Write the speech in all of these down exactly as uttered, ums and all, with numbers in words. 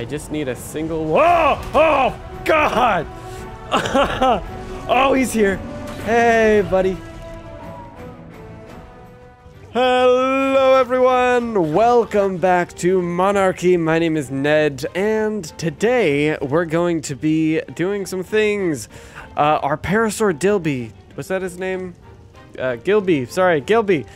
I just need a single. Whoa! Oh, God! Oh, he's here. Hey, buddy. Hello, everyone. Welcome back to Monarchy. My name is Ned, and today we're going to be doing some things. Uh, our Parasaur Dilby. Was that his name? Uh, Gilby. Sorry, Gilby.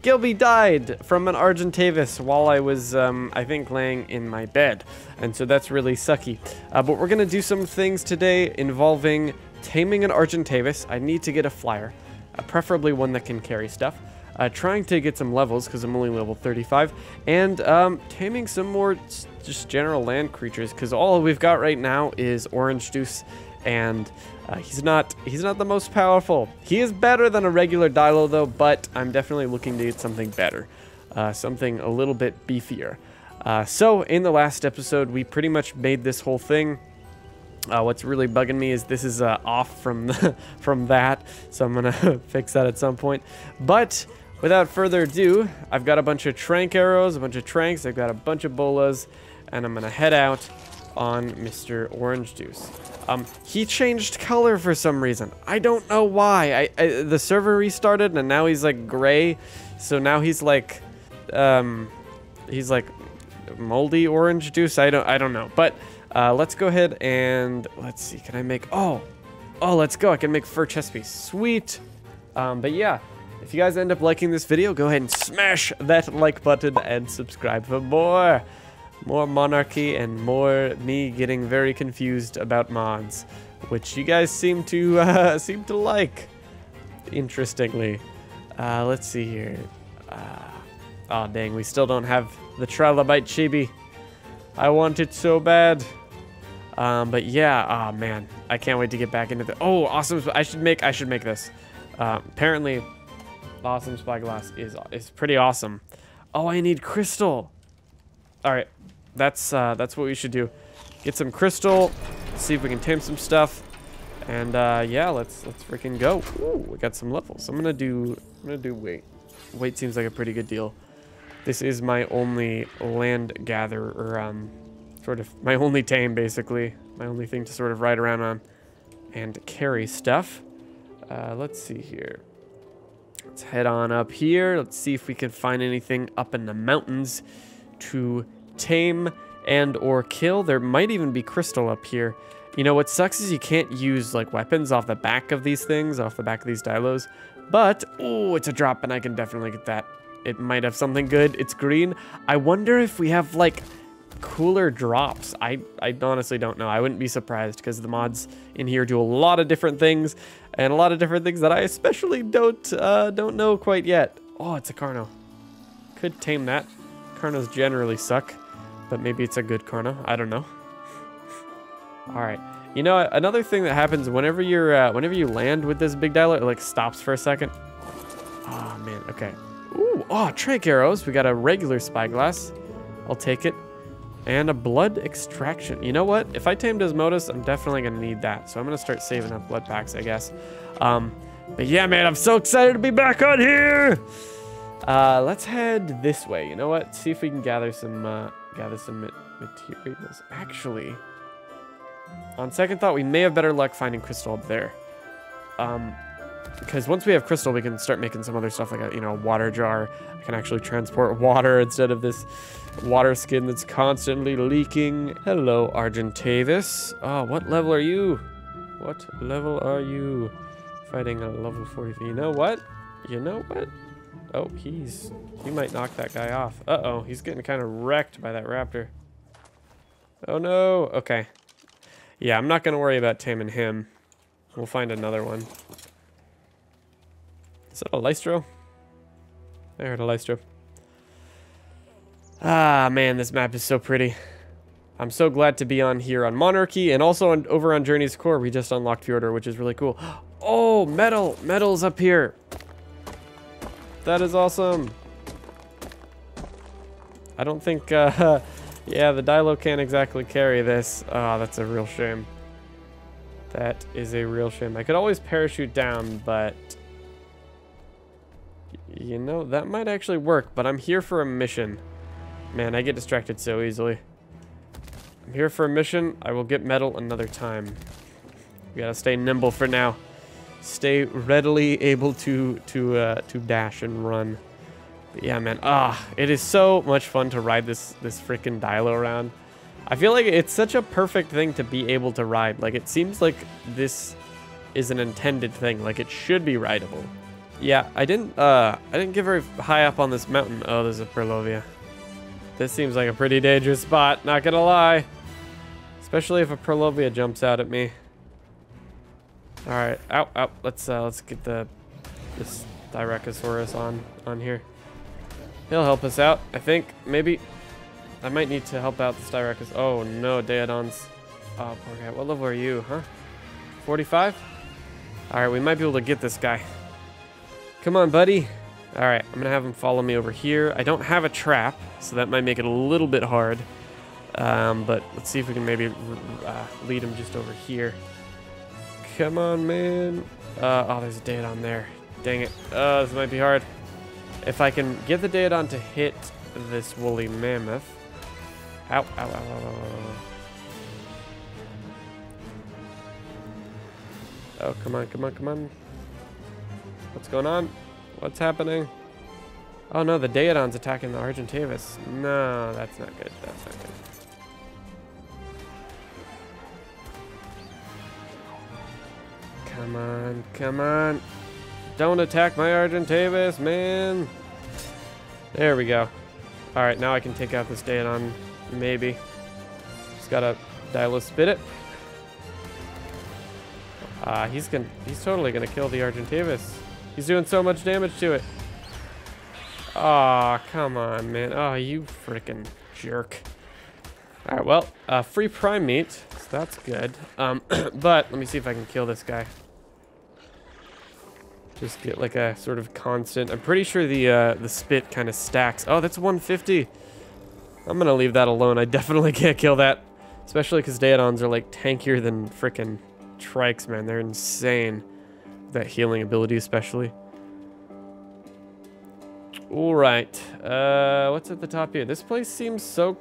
Gilby died from an Argentavis while I was, um, I think, laying in my bed. And so that's really sucky. Uh, but we're going to do some things today involving taming an Argentavis. I need to get a flyer, uh, preferably one that can carry stuff. Uh, trying to get some levels, because I'm only level thirty-five. And um, taming some more just general land creatures, because all we've got right now is Orange Juice. And uh, he's not he's not the most powerful. He is better than a regular Dilo, though, but I'm definitely looking to get something better, uh, something a little bit beefier. Uh, so in the last episode, we pretty much made this whole thing. Uh, what's really bugging me is this is uh, off from the, from that, so I'm going to fix that at some point. But without further ado, I've got a bunch of Trank Arrows, a bunch of Tranks, I've got a bunch of Bolas, and I'm going to head out on Mister Orange Juice. Um, he changed color for some reason. I don't know why. I, I the server restarted and now he's like gray. So now he's like, um, he's like moldy orange juice. I don't, I don't know. But uh, let's go ahead and let's see. Can I make? Oh, oh, let's go. I can make fur chest piece. Sweet. Um, but yeah, if you guys end up liking this video, go ahead and smash that like button and subscribe for more. More Monarchy and more me getting very confused about mods, which you guys seem to uh, seem to like, interestingly. Uh, let's see here. Uh, oh, dang, we still don't have the Trilobite chibi. I want it so bad. Um, but yeah, oh man, I can't wait to get back into the. Oh, awesome! I should make I should make this. Uh, apparently, awesome Spyglass is is pretty awesome. Oh, I need crystal. All right. That's uh, that's what we should do. Get some crystal, see if we can tame some stuff, and uh, yeah, let's let's freaking go. Ooh, we got some levels. I'm gonna do I'm gonna do weight. Weight seems like a pretty good deal. This is my only land gatherer, um, sort of my only tame basically, my only thing to sort of ride around on and carry stuff. Uh, let's see here. Let's head on up here. Let's see if we can find anything up in the mountains to tame and or kill. There might even be crystal up here. You know what sucks is you can't use like weapons off the back of these things, off the back of these Dilos, but oh, it's a drop and I can definitely get that. It might have something good. It's green. I wonder if we have like cooler drops. I, I honestly don't know. I wouldn't be surprised because the mods in here do a lot of different things and a lot of different things that I especially don't uh, don't know quite yet. Oh, it's a Carno. Could tame that. Carnos generally suck, but maybe it's a good Carno. I don't know. All right. You know, another thing that happens whenever you're, uh, whenever you land with this big dial, it like stops for a second. Oh man. Okay. Ooh. Oh, Trank Arrows. We got a regular Spyglass. I'll take it. And a Blood Extraction. You know what? If I tame Desmodus, I'm definitely gonna need that. So I'm gonna start saving up Blood Packs, I guess. Um, but yeah, man, I'm so excited to be back on here. Uh, let's head this way. You know what? See if we can gather some, uh, gather some materials. Actually, on second thought, we may have better luck finding crystal up there. Um, because once we have crystal, we can start making some other stuff like a, you know, a water jar. I can actually transport water instead of this water skin that's constantly leaking. Hello, Argentavis. Oh, what level are you? What level are you? Fighting a level forty-three. You know what? You know what? Oh, he's... He might knock that guy off. Uh-oh, he's getting kind of wrecked by that raptor. Oh, no. Okay. Yeah, I'm not going to worry about taming him. We'll find another one. Is that a Lystro? I heard a Lystro. Ah, man, this map is so pretty. I'm so glad to be on here on Monarchy, and also on, over on Journey's Core, we just unlocked Fjordur, which is really cool. Oh, metal! Metal's up here! That is awesome. I don't think, uh, yeah, the Dilo can't exactly carry this. Oh, that's a real shame. That is a real shame. I could always parachute down, but, you know, that might actually work, but I'm here for a mission. Man, I get distracted so easily. I'm here for a mission. I will get metal another time. We gotta stay nimble for now. Stay readily able to to uh, to dash and run. But yeah, man. Ah, it is so much fun to ride this this freaking Dilo around. I feel like it's such a perfect thing to be able to ride. Like, it seems like this is an intended thing. Like, it should be rideable. Yeah, I didn't uh I didn't get very high up on this mountain. Oh, there's a Perlovia. This seems like a pretty dangerous spot, not gonna lie. Especially if a Perlovia jumps out at me. Alright, ow, ow, let's uh let's get the this Styracosaurus on on here. He'll help us out, I think. Maybe I might need to help out the Styracosaurus. Oh no, Daeodon's. Oh poor guy. What level are you, huh? forty-five? Alright, we might be able to get this guy. Come on, buddy. All right, I'm gonna have him follow me over here. I don't have a trap, so that might make it a little bit hard. Um, but let's see if we can maybe uh, lead him just over here. Come on, man. Uh, oh, there's a Daeodon there. Dang it. Uh, this might be hard. If I can get the Daeodon to hit this woolly mammoth. Ow, ow, ow, ow, ow, ow. Oh, come on, come on, come on. What's going on? What's happening? Oh no, the Daeodon's attacking the Argentavis. No, that's not good. That's not good. Come on, come on. Don't attack my Argentavis, man. There we go. All right, now I can take out this Daeodon, maybe. Just gotta Dilo spit it. Uh, he's gonna, he's totally gonna kill the Argentavis. He's doing so much damage to it. Aw, oh, come on, man. Oh, you freaking jerk. All right, well, uh, free prime meat. So that's good. Um, but let me see if I can kill this guy. Just get like a sort of constant. I'm pretty sure the uh, the spit kind of stacks. Oh, that's one fifty. I'm going to leave that alone. I definitely can't kill that. Especially because Daeodons are like tankier than freaking Trikes, man. They're insane. That healing ability especially. All right, uh what's at the top here? This place seems so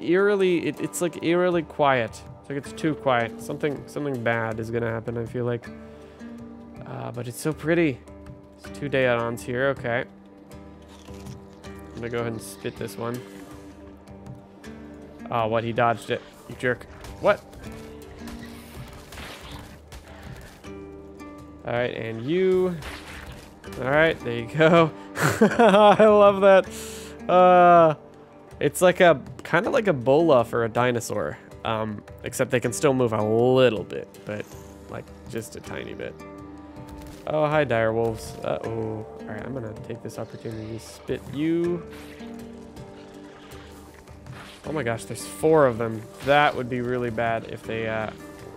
eerily it, it's like eerily quiet. It's like it's too quiet. Something something bad is gonna happen, I feel like. Uh but it's so pretty. There's two Daeodons here. Okay, I'm gonna go ahead and spit this one. Oh, what, he dodged it, you jerk. What? All right, and you. All right, there you go. I love that. Uh, it's like a kind of like a Bola for a dinosaur, um, except they can still move a little bit, but like just a tiny bit. Oh, hi, direwolves. Uh oh. All right, I'm gonna take this opportunity to spit you. Oh my gosh, there's four of them. That would be really bad if they, uh,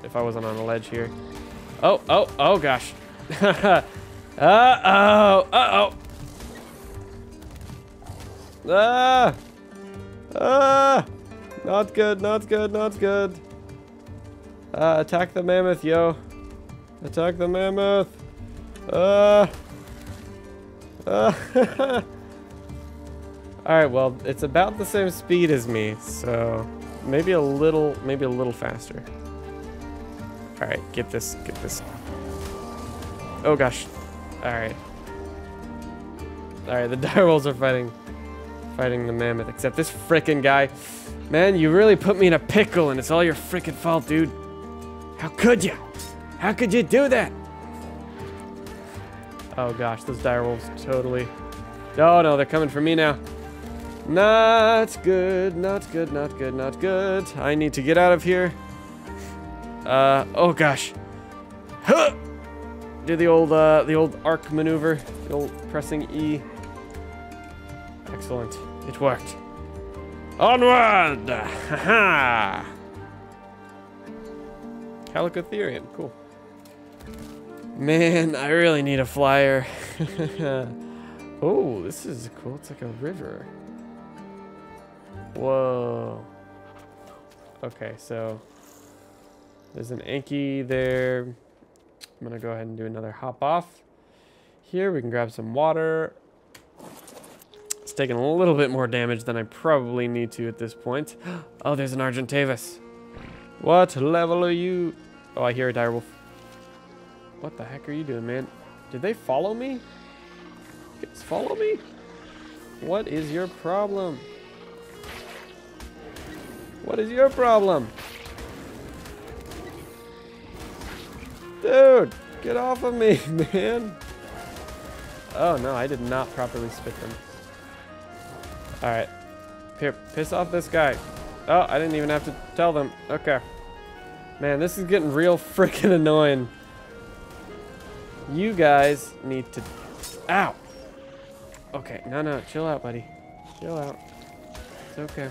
if I wasn't on a ledge here. Oh, oh, oh gosh. uh oh, uh oh. Ah! Ah! Not good, not good, not good. Uh, attack the mammoth, yo. Attack the mammoth. Uh. uh Alright, well, it's about the same speed as me, so maybe a little, maybe a little faster. All right, get this, get this. Oh gosh. All right. All right, the direwolves are fighting, fighting the mammoth, except this frickin' guy. Man, you really put me in a pickle and it's all your frickin' fault, dude. How could you? How could you do that? Oh gosh, those direwolves totally. No, no, they're coming for me now. Not good, not good, not good, not good. I need to get out of here. Uh, oh gosh. Huh! Do the old, uh, the old arc maneuver. The old pressing E. Excellent. It worked. Onward! Haha! Calicotherium. Cool. Man, I really need a flyer. Oh, this is cool. It's like a river. Whoa. Okay, so... there's an Anky there. I'm gonna go ahead and do another hop off. Here we can grab some water. It's taking a little bit more damage than I probably need to at this point. Oh, there's an Argentavis. What level are you? Oh, I hear a direwolf. What the heck are you doing, man? Did they follow me? Kids, follow me? What is your problem? What is your problem? Dude, get off of me, man. Oh, no, I did not properly spit them. All right. Here, piss off this guy. Oh, I didn't even have to tell them. Okay. Man, this is getting real freaking annoying. You guys need to... Ow! Okay, no, no, chill out, buddy. Chill out. It's okay.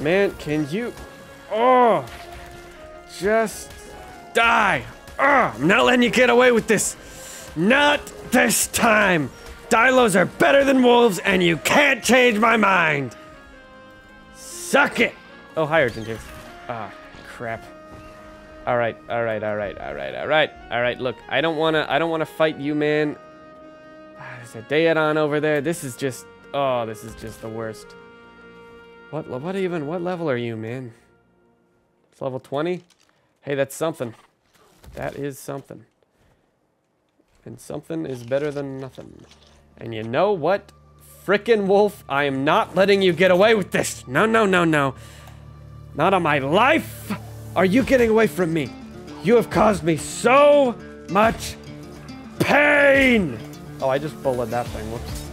Man, can you... Oh! Just die! Oh, I'm not letting you get away with this! Not this time! Dilos are better than wolves, and you can't change my mind! Suck it! Oh, hi, Argentavis. Ah, crap. All right, all right, all right, all right, all right, all right. Look, I don't wanna, I don't wanna fight you, man. Ah, there's a Daeodon over there. This is just, oh, this is just the worst. What, what even? What level are you, man? It's level twenty. Hey, that's something. That is something. And something is better than nothing. And you know what, frickin' wolf? I am not letting you get away with this. No, no, no, no. Not on my life. Are you getting away from me? You have caused me so much pain! Oh, I just bullied that thing. Whoops.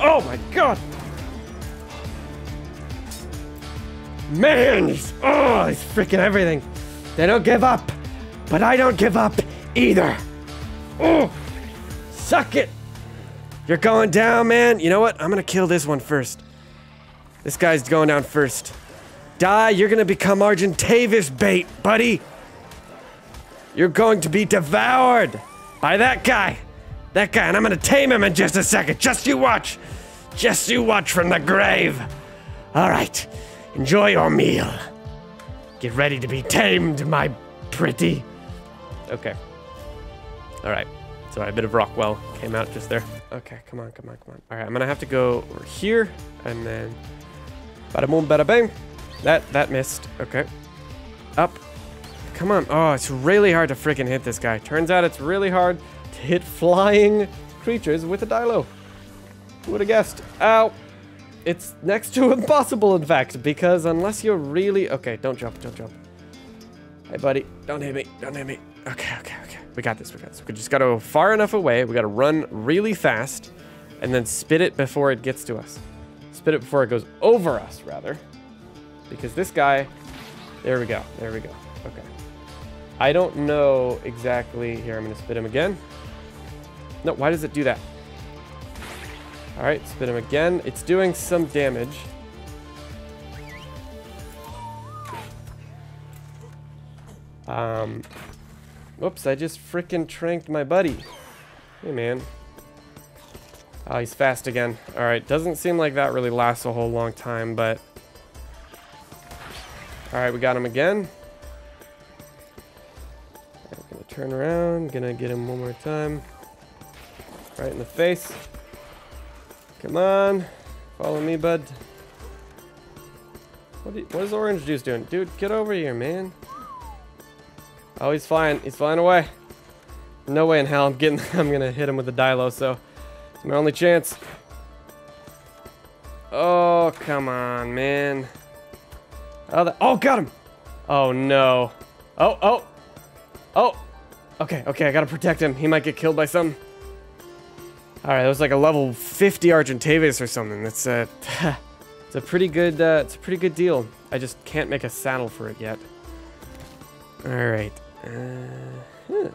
Oh my god! Man, he's, oh, he's freaking everything. They don't give up, but I don't give up either. Oh, suck it! You're going down, man. You know what? I'm gonna kill this one first. This guy's going down first. Die, you're gonna become Argentavis bait, buddy. You're going to be devoured by that guy. That guy, and I'm gonna tame him in just a second. Just you watch. Just you watch from the grave. All right, enjoy your meal. Get ready to be tamed, my pretty. Okay. All right, sorry, a bit of Rockwell came out just there. Okay, come on, come on, come on. All right, I'm gonna have to go over here, and then bada boom, bada bang. That, that missed. Okay. Up. Come on. Oh, it's really hard to freaking hit this guy. Turns out it's really hard to hit flying creatures with a Dilo. Who would have guessed? Ow. It's next to impossible, in fact, because unless you're really... Okay, don't jump, don't jump. Hey, buddy. Don't hit me. Don't hit me. Okay, okay, okay. We got this, we got this. We just got to go far enough away. We got to run really fast and then spit it before it gets to us. Spit it before it goes over us, rather. Because this guy, there we go, there we go, okay. I don't know exactly, here, I'm gonna spit him again. No, why does it do that? All right, spit him again. It's doing some damage. Um, whoops, I just frickin' tranked my buddy. Hey, man. Oh, he's fast again. All right, doesn't seem like that really lasts a whole long time, but... All right, we got him again. I'm gonna turn around, gonna get him one more time. Right in the face. Come on, follow me, bud. What, you, what is Orange Juice doing? Dude, get over here, man. Oh, he's flying, he's flying away. No way in hell I'm getting, I'm gonna hit him with a Dilo, so it's my only chance. Oh, come on, man. Oh, that, oh, got him! Oh, no. Oh, oh. Oh. Okay, okay, I gotta protect him. He might get killed by something. Alright, that was like a level fifty Argentavis or something. That's a... it's a pretty good, uh, it's a pretty good deal. I just can't make a saddle for it yet. Alright. Uh-huh.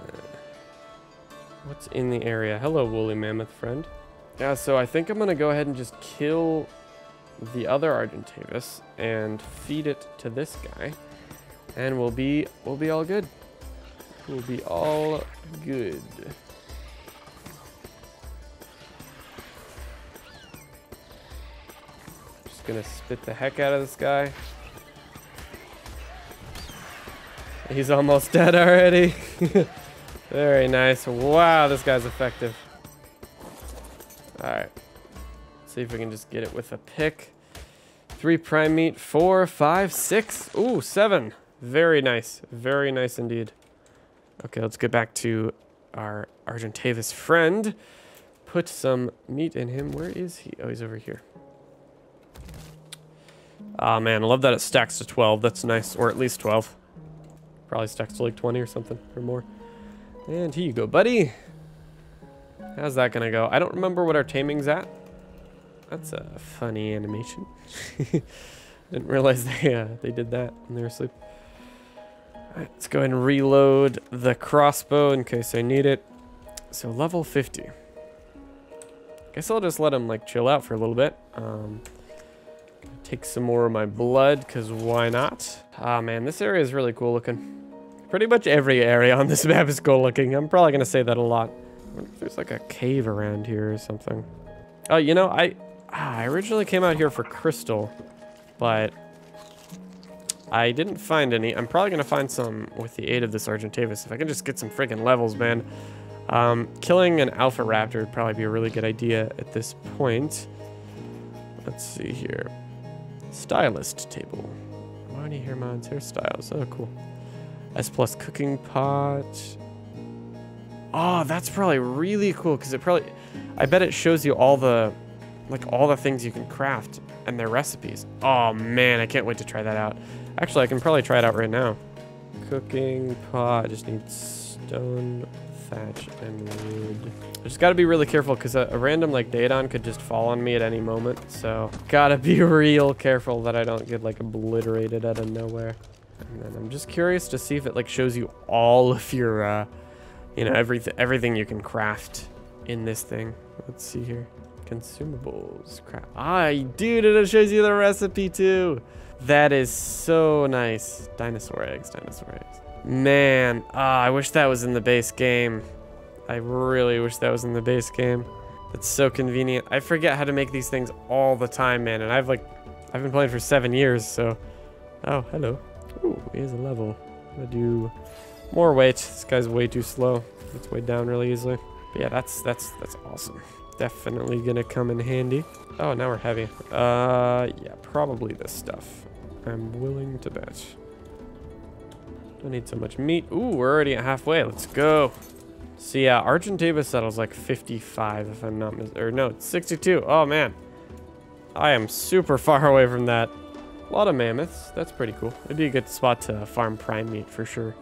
What's in the area? Hello, woolly mammoth friend. Yeah, so I think I'm gonna go ahead and just kill... the other Argentavis and feed it to this guy, and we'll be we'll be all good. We'll be all good. Just gonna spit the heck out of this guy. He's almost dead already. Very nice. Wow, this guy's effective. All right. See if we can just get it with a pick. Three prime meat, four, five, six. Ooh, seven. Very nice. Very nice indeed. Okay, let's get back to our Argentavis friend. Put some meat in him. Where is he? Oh, he's over here. Ah, oh, man, I love that it stacks to twelve. That's nice. Or at least twelve. Probably stacks to like twenty or something or more. And here you go, buddy. How's that gonna go? I don't remember what our taming's at. That's a funny animation. Didn't realize they uh, they did that when they were asleep. All right, let's go ahead and reload the crossbow in case I need it. So level fifty. Guess I'll just let him like chill out for a little bit. Um, take some more of my blood, cause why not? Ah man, this area is really cool looking. Pretty much every area on this map is cool looking. I'm probably gonna say that a lot. I wonder if there's like a cave around here or something. Oh, you know, I ah, I originally came out here for crystal, but I didn't find any. I'm probably gonna find some with the aid of this Argentavis. If I can just get some freaking levels, man. Um, killing an Alpha Raptor would probably be a really good idea at this point. Let's see here. Stylist table. Monty Herman's hairstyles. Oh, cool. S plus cooking pot. Oh, that's probably really cool because it probably, I bet it shows you all the, like all the things you can craft and their recipes. Oh man, I can't wait to try that out. Actually, I can probably try it out right now. Cooking pot. I just need stone, thatch, and wood. I just gotta be really careful because a, a random like Daeodon could just fall on me at any moment. So gotta be real careful that I don't get like obliterated out of nowhere. And then I'm just curious to see if it like shows you all of your, uh, you know, everything everything you can craft in this thing. Let's see here. Consumables. Craft. Ah, dude, it shows you the recipe too. That is so nice. Dinosaur eggs, dinosaur eggs. Man, ah, I wish that was in the base game. I really wish that was in the base game. That's so convenient. I forget how to make these things all the time, man. And I've like, I've been playing for seven years, so. Oh, hello. Ooh, here's a level. I'm gonna do more weight. This guy's way too slow. It's weighed down really easily. But yeah, that's that's that's awesome. Definitely gonna come in handy. Oh, now we're heavy. Uh, yeah, probably this stuff. I'm willing to bet. Don't need so much meat. Ooh, we're already at halfway. Let's go. So yeah, Argentavis settles like fifty-five if I'm not mis- or no, it's sixty-two. Oh man, I am super far away from that. A lot of mammoths. That's pretty cool. It'd be a good spot to farm prime meat for sure.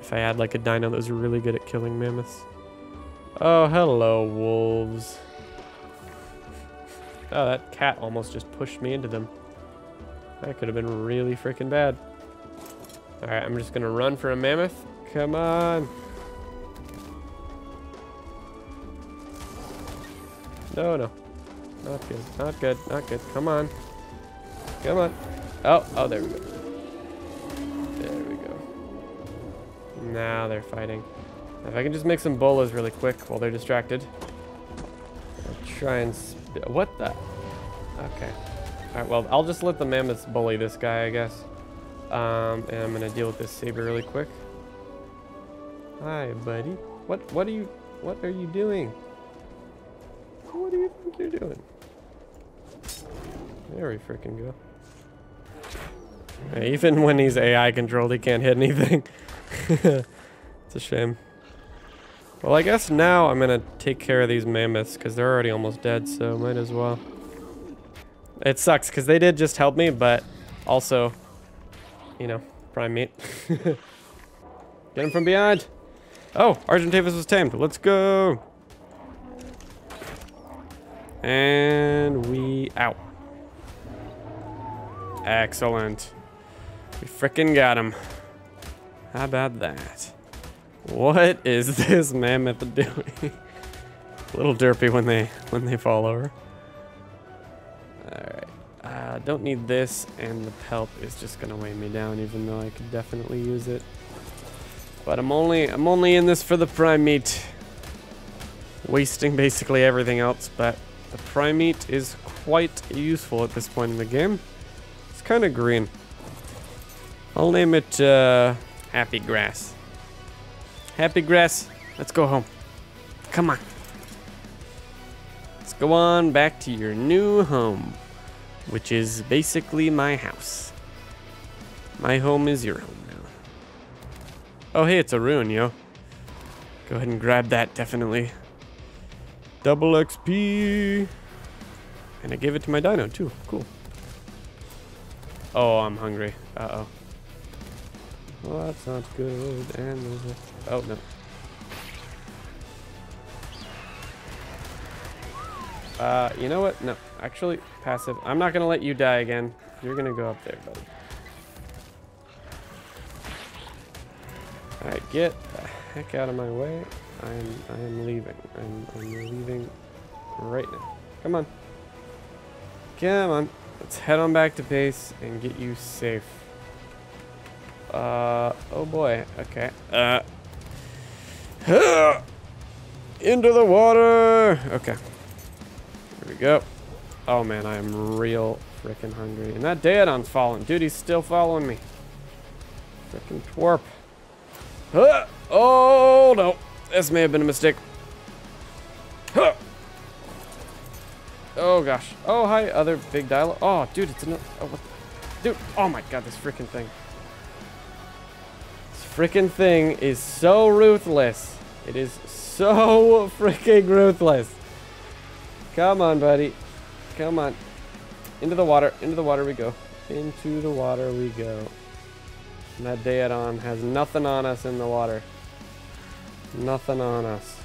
If I had like a dino that was really good at killing mammoths. Oh, hello, wolves. Oh, that cat almost just pushed me into them. That could have been really freaking bad. All right, I'm just gonna run for a mammoth. Come on. No, no. Not good, not good, not good. Come on. Come on. Oh, oh, there we go. There we go. Now they're fighting. If I can just make some bolas really quick while they're distracted. I'll try and... Sp what the? Okay. Alright, well, I'll just let the mammoths bully this guy, I guess. Um, and I'm gonna deal with this saber really quick. Hi, buddy. What, what are you... What are you doing? What do you think you're doing? There we freaking go. Hey, even when he's A I controlled, he can't hit anything. It's a shame. Well, I guess now I'm gonna take care of these mammoths because they're already almost dead, so might as well. It sucks because they did just help me, but also, you know, prime meat. Get him from behind. Oh, Argentavis was tamed. Let's go. And we out. Excellent. We frickin' got him. How about that? What is this mammoth doing? A little derpy when they when they fall over. Alright. Uh, don't need this, and the pelt is just gonna weigh me down even though I could definitely use it. But I'm only I'm only in this for the prime meat. Wasting basically everything else, but the prime meat is quite useful at this point in the game. Kind of green. I'll name it uh, Happy Grass. Happy Grass. Let's go home. Come on. Let's go on back to your new home. which is basically my house. My home is your home now. Oh, hey, it's a rune, yo. Go ahead and grab that, definitely. Double X P. And I gave it to my dino, too. Cool. Oh, I'm hungry. Uh-oh. Well, that's not good. And oh, no. Uh, you know what? No. Actually, passive. I'm not going to let you die again. You're going to go up there, buddy. Alright, get the heck out of my way. I'm I'm leaving. I'm, I'm leaving right now. Come on. Come on. Let's head on back to base and get you safe. Uh, oh boy. Okay. Uh. Into the water! Okay. Here we go. Oh man, I am real freaking hungry. And that Daedon's falling. Dude, he's still following me. Freaking twerp. Huh. Oh no, this may have been a mistake. Huh. Oh gosh. Oh hi, other big Dilo. Oh dude, it's another. Oh, what the dude. Oh my god, this freaking thing. This freaking thing is so ruthless. It is so freaking ruthless. Come on, buddy. Come on. Into the water. Into the water we go. Into the water we go. And that Daeodon has nothing on us in the water. Nothing on us.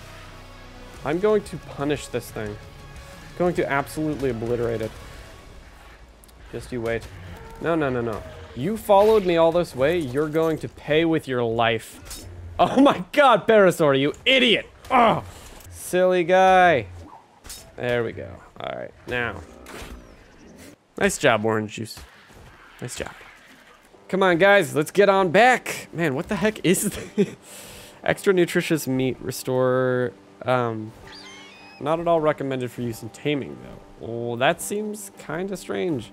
I'm going to punish this thing. I'm going to absolutely obliterate it. Just you wait. No, no, no, no. You followed me all this way. You're going to pay with your life. Oh my god, Parasaur, you idiot. Oh, silly guy. There we go. All right, now. Nice job, Orange Juice. Nice job. Come on, guys, let's get on back. Man, what the heck is this? Extra nutritious meat restore. Um, not at all recommended for use in taming, though. Oh, that seems kind of strange.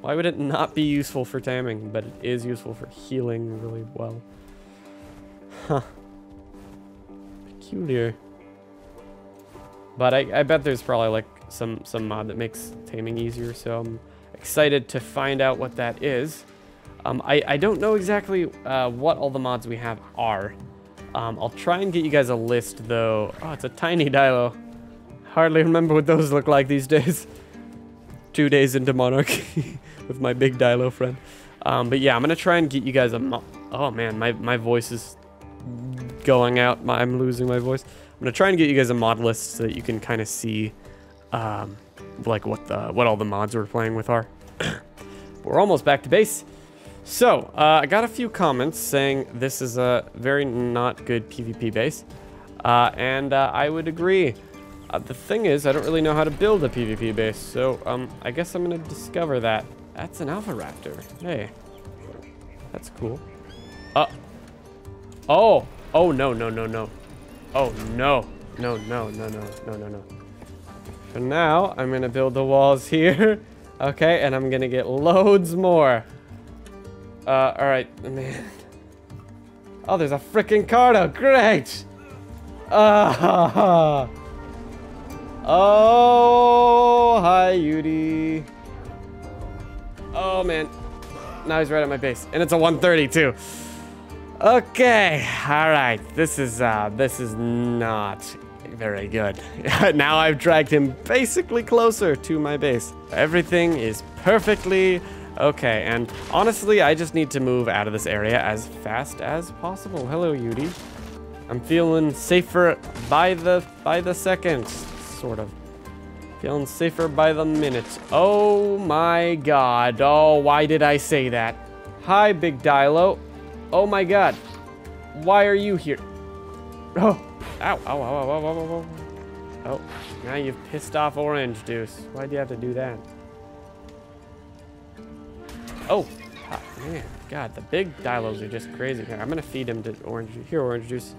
Why would it not be useful for taming? But it is useful for healing really well. Huh. Peculiar. But I, I bet there's probably like some, some mod that makes taming easier. So I'm excited to find out what that is. Um, I, I don't know exactly uh, what all the mods we have are. Um, I'll try and get you guys a list, though. Oh, it's a tiny Dilo. Hardly remember what those look like these days. Two days into Monarchy with my big Dilo friend. Um, but yeah, I'm going to try and get you guys a mod. Oh, man, my, my voice is going out. My, I'm losing my voice. I'm going to try and get you guys a mod list so that you can kind of see um, like what, the, what all the mods we're playing with are. We're almost back to base. So, uh, I got a few comments saying this is a very not good PvP base, uh, and uh, I would agree. Uh, the thing is, I don't really know how to build a PvP base, so um, I guess I'm going to discover that. That's an Alpha Raptor. Hey, that's cool. Uh, oh, oh, no, no, no, no. Oh, no, no, no, no, no, no, no, no. For now, I'm going to build the walls here, okay, and I'm going to get loads more. Uh, alright, man. Oh, there's a freaking Carno. Great! Uh, oh, hi, Yudi. Oh, man. Now he's right at my base. And it's a one thirty, too. Okay. Alright. This is, uh, this is not very good. Now I've dragged him basically closer to my base. Everything is perfectly... Okay, and honestly, I just need to move out of this area as fast as possible. Hello, Yudi. I'm feeling safer by the by the second, sort of. Feeling safer by the minute. Oh my god. Oh, why did I say that? Hi, big Dilo. Oh my god. Why are you here? Oh, ow, ow, ow, ow, ow, ow, ow. Oh, now you've pissed off Orange Juice. Why'd you have to do that? Oh, man, god, the big Dilos are just crazy. I'm gonna feed him to Orange Juice. Here, Orange Juice.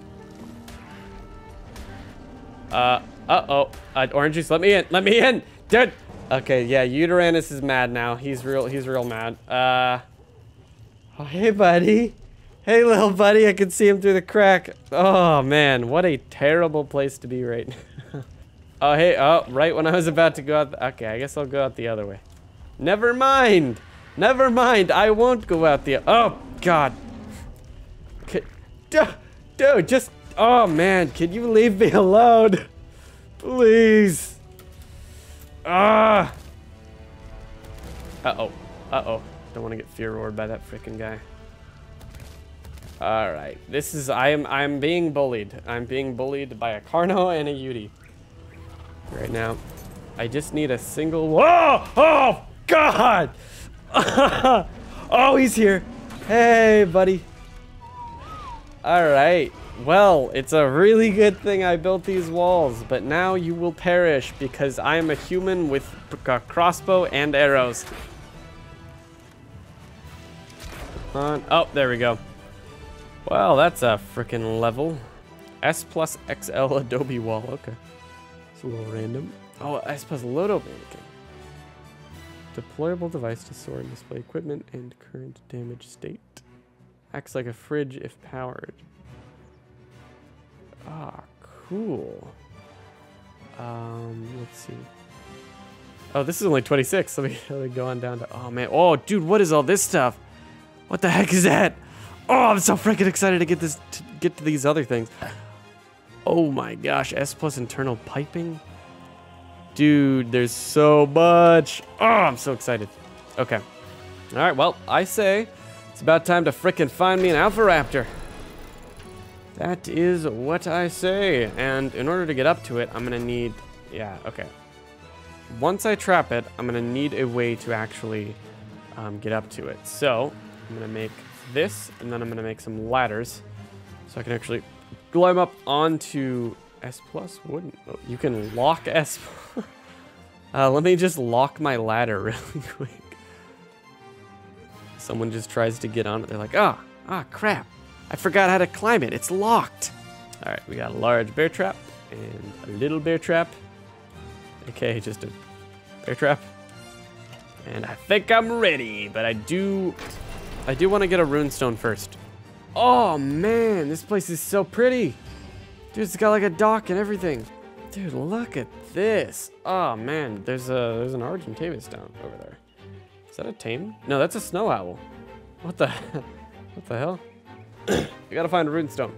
Uh, uh-oh, uh, Orange Juice, let me in, let me in, dude. Okay, yeah, Yutyrannus is mad now. He's real, he's real mad. Uh, oh, hey, buddy. Hey, little buddy, I can see him through the crack. Oh, man, what a terrible place to be right now. Oh, hey, oh, right when I was about to go out, okay, I guess I'll go out the other way. Never mind. Never mind. I won't go out the... Oh, God. Okay. Dude, just... Oh, man. Can you leave me alone? Please. Ah. Uh-oh. Uh-oh. Don't want to get fear roared by that freaking guy. All right. This is... I am, I'm being bullied. I'm being bullied by a Carno and a Yutyrannus. Right now. I just need a single... Whoa! Oh, God! Oh, he's here. Hey, buddy. All right. Well, it's a really good thing I built these walls, but now you will perish because I am a human with a crossbow and arrows. Come on. Oh, there we go. Well, that's a freaking level. S plus X L Adobe wall. Okay. It's a little random. Oh, S plus Lodo mannequin. Deployable device to store and display equipment and current damage state. Acts like a fridge if powered. Ah, cool. Um, let's see. Oh, this is only twenty-six. Let me, let me go on down to... Oh, man. Oh, dude, what is all this stuff? What the heck is that? Oh, I'm so freaking excited to get this, to get to these other things. Oh, my gosh. S plus internal piping? Dude, there's so much. Oh, I'm so excited. Okay. All right, well, I say it's about time to frickin' find me an Alpha Raptor. That is what I say. And in order to get up to it, I'm going to need... Yeah, okay. Once I trap it, I'm going to need a way to actually um, get up to it. So I'm going to make this, and then I'm going to make some ladders so I can actually climb up onto... S plus wouldn't. Oh, you can lock S. uh, let me just lock my ladder really quick. Someone just tries to get on it. They're like, ah, oh, ah, oh, crap. I forgot how to climb it. It's locked. All right, we got a large bear trap and a little bear trap. Okay, just a bear trap. And I think I'm ready, but I do, I do want to get a runestone first. Oh man, this place is so pretty. Dude, it's got like a dock and everything. Dude, look at this. Oh man, there's a there's an Argentavis down over there. Is that a tame? No, that's a snow owl. What the what the hell? You gotta find a runestone.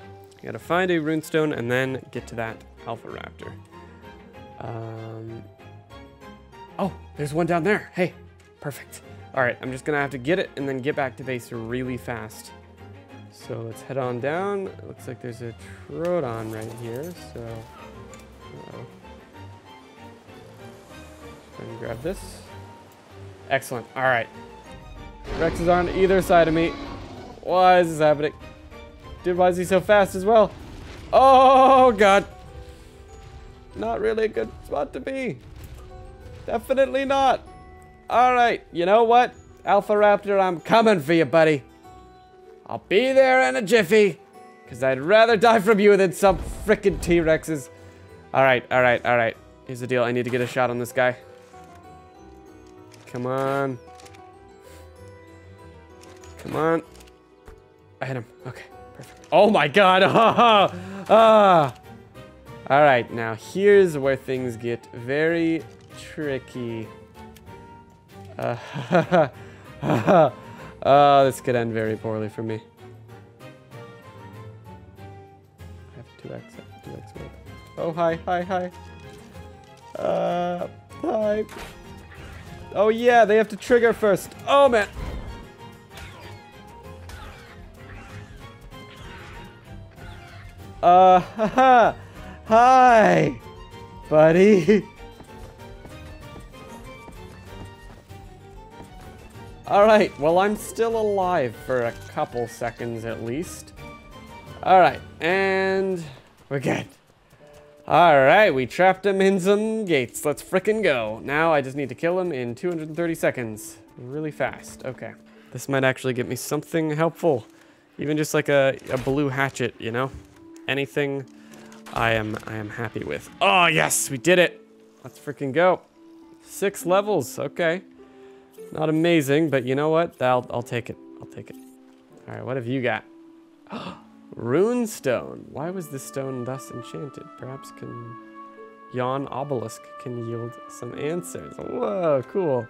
You gotta find a runestone and then get to that Alpha Raptor. Um Oh, there's one down there. Hey, perfect. Alright, I'm just gonna have to get it and then get back to base really fast. So let's head on down. It looks like there's a Troodon right here, so... Uh-oh. Let me grab this. Excellent, all right. Rex is on either side of me. Why is this happening? Dude, why is he so fast as well? Oh, God. Not really a good spot to be. Definitely not. All right, you know what? Alpha Raptor, I'm coming for you, buddy. I'll be there in a jiffy, because I'd rather die from you than some frickin' T-Rexes. All right, all right, all right. Here's the deal. I need to get a shot on this guy. Come on. Come on. I hit him. Okay, perfect. Oh, my God. Ah. All right, now here's where things get very tricky. Uh, Oh, this could end very poorly for me. I have two X, two X mode. Oh, hi, hi, hi. Uh, hi. Oh, yeah, they have to trigger first. Oh, man. Uh, haha. Hi, buddy. Alright, well, I'm still alive for a couple seconds at least. Alright, and we're good. Alright, we trapped him in some gates. Let's frickin' go. Now I just need to kill him in two hundred thirty seconds. Really fast. Okay. This might actually get me something helpful. Even just like a, a blue hatchet, you know? Anything I am I am happy with. Oh, yes, we did it. Let's frickin' go. Six levels, okay. Not amazing, but you know what? I'll, I'll take it. I'll take it. All right, what have you got? Runestone. Why was this stone thus enchanted? Perhaps can yon obelisk can yield some answers. Whoa, cool.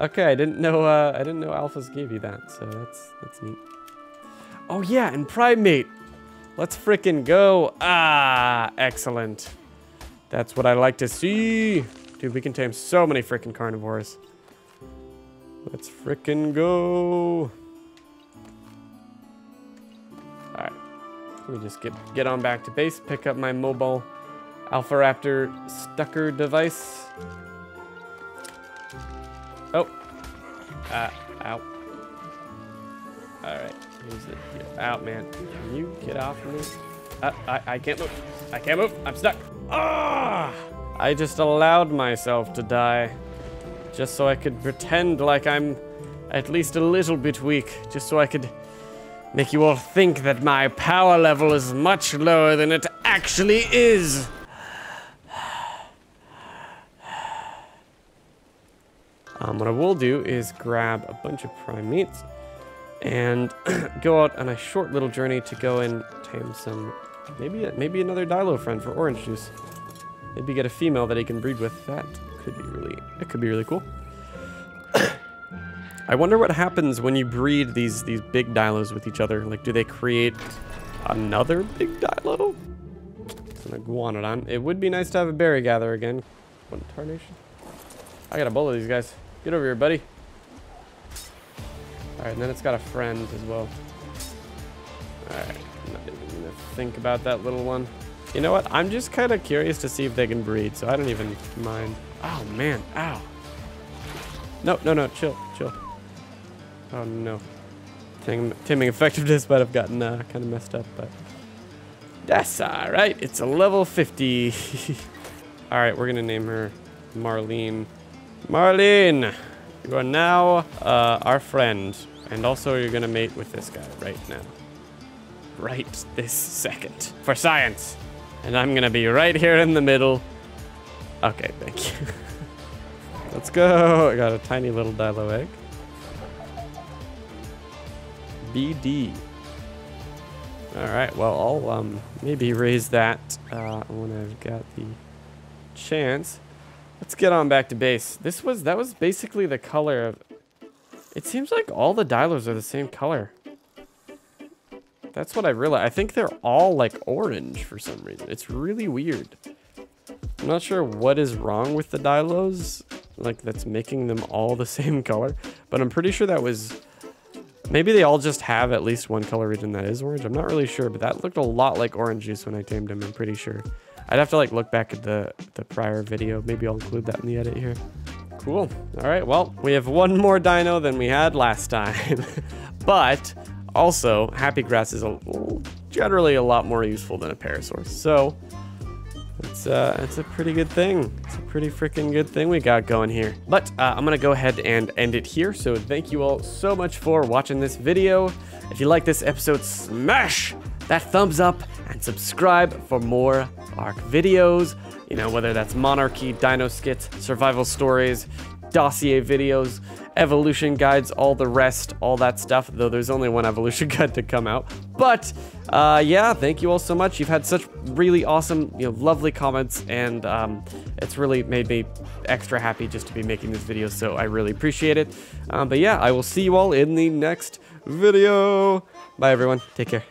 Okay, I didn't know. Uh, I didn't know alphas gave you that, so that's that's neat. Oh yeah, and Primate. Let's frickin' go! Ah, excellent. That's what I like to see. Dude, we can tame so many frickin' carnivores. Let's frickin' go! Alright. Let me just get, get on back to base, pick up my mobile Alpha Raptor Stucker device. Oh! Ah, ow. Alright, here's it. Get out, man. Can you get off of me? Uh, I, I can't move. I can't move. I'm stuck. Ah! I just allowed myself to die. Just so I could pretend like I'm at least a little bit weak. Just so I could make you all think that my power level is much lower than it actually is. Um, what I will do is grab a bunch of primates and go out on a short little journey to go and tame some, maybe maybe another Dilo friend for Orange Juice. Maybe get a female that he can breed with. That could be really, that could be really cool. I wonder what happens when you breed these these big Dilos with each other. Like, do they create another big Dilo? It's an Iguanodon. It would be nice to have a berry gatherer again. What a tarnation. I gotta bully these guys. Get over here, buddy. Alright, and then it's got a friend as well. Alright, I'm not even gonna think about that little one. You know what? I'm just kind of curious to see if they can breed, so I don't even mind. Oh, man. Ow. No, no, no. Chill, chill. Oh, no. Tim timing effectiveness might have gotten uh, kind of messed up, but that's alright. It's a level fifty. Alright, we're gonna name her Marlene. Marlene! You are now uh, our friend. And also you're gonna mate with this guy right now. Right this second. For science. And I'm gonna be right here in the middle. Okay, thank you. Let's go. I got a tiny little Dilo egg. B D. Alright, well, I'll um, maybe raise that uh, when I've got the chance. Let's get on back to base. This was, that was basically the color of... It seems like all the Dilos are the same color. That's what I realized. I think they're all like orange for some reason. It's really weird. I'm not sure what is wrong with the Dilos, like that's making them all the same color, but I'm pretty sure that was, maybe they all just have at least one color region that is orange. I'm not really sure, but that looked a lot like Orange Juice when I tamed him, I'm pretty sure. I'd have to like look back at the, the prior video. Maybe I'll include that in the edit here. Cool. All right, well, we have one more dino than we had last time, but also, Happy Grass is a, generally a lot more useful than a Parasaur, so it's, uh, it's a pretty good thing. It's a pretty freaking good thing we got going here. But uh, I'm going to go ahead and end it here, so thank you all so much for watching this video. If you like this episode, smash that thumbs up and subscribe for more Arc videos. You know, whether that's Monarchy, Dino Skits, Survival Stories, dossier videos, evolution guides, all the rest, all that stuff, though there's only one evolution guide to come out. But uh yeah, thank you all so much. You've had such really awesome, you know, lovely comments, and um it's really made me extra happy just to be making this video, so I really appreciate it. Um but yeah, I will see you all in the next video. Bye everyone, take care.